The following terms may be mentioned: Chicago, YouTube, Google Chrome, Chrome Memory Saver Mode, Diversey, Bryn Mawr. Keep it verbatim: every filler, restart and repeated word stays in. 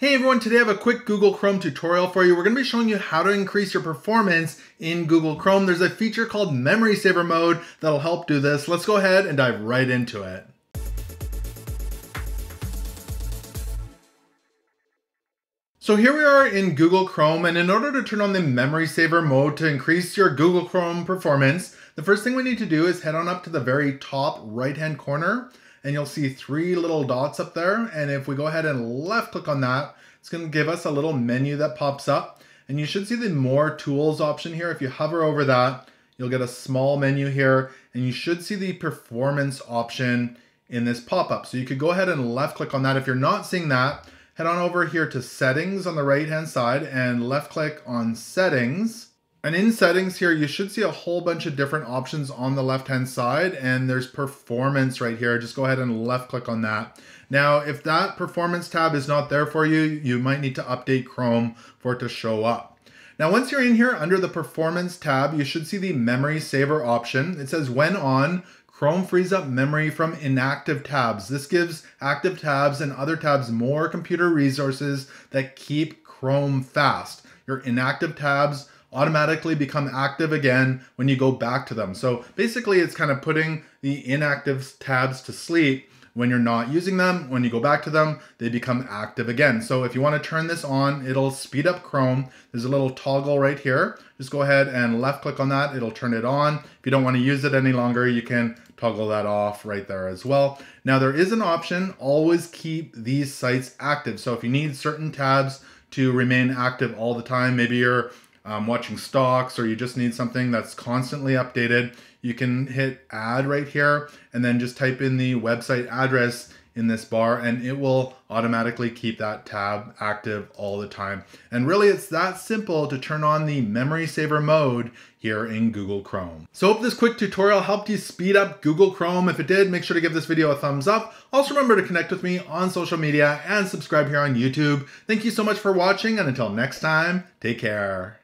Hey everyone, today I have a quick Google Chrome tutorial for you. We're going to be showing you how to increase your performance in Google Chrome. There's a feature called Memory Saver Mode that'll help do this. Let's go ahead and dive right into it. So here we are in Google Chrome, and in order to turn on the Memory Saver Mode to increase your Google Chrome performance, the first thing we need to do is head on up to the very top right-hand corner, and you'll see three little dots up there. And if we go ahead and left click on that, it's going to give us a little menu that pops up, and you should see the more tools option here. If you hover over that, you'll get a small menu here, and you should see the performance option in this pop-up. So you could go ahead and left click on that. If you're not seeing that, head on over here to settings on the right hand side and left click on settings. And in settings here, you should see a whole bunch of different options on the left-hand side, and there's performance right here. Just go ahead and left-click on that. Now, if that performance tab is not there for you, you might need to update Chrome for it to show up. Now, once you're in here under the performance tab, you should see the memory saver option. It says when on, Chrome frees up memory from inactive tabs. This gives active tabs and other tabs more computer resources that keep Chrome fast. Your inactive tabs automatically become active again when you go back to them. So basically it's kind of putting the inactive tabs to sleep. When you're not using them, when you go back to them, they become active again. So if you want to turn this on, it'll speed up Chrome. There's a little toggle right here. Just go ahead and left click on that. It'll turn it on. If you don't want to use it any longer, you can toggle that off right there as well. Now there is an option, always keep these sites active. So if you need certain tabs to remain active all the time, maybe you're Um, watching stocks, or you just need something that's constantly updated, you can hit add right here and then just type in the website address in this bar, and it will automatically keep that tab active all the time. And really it's that simple to turn on the memory saver mode here in Google Chrome. So hope this quick tutorial helped you speed up Google Chrome. If it did, make sure to give this video a thumbs up. Also remember to connect with me on social media and subscribe here on YouTube. Thank you so much for watching, and until next time, take care.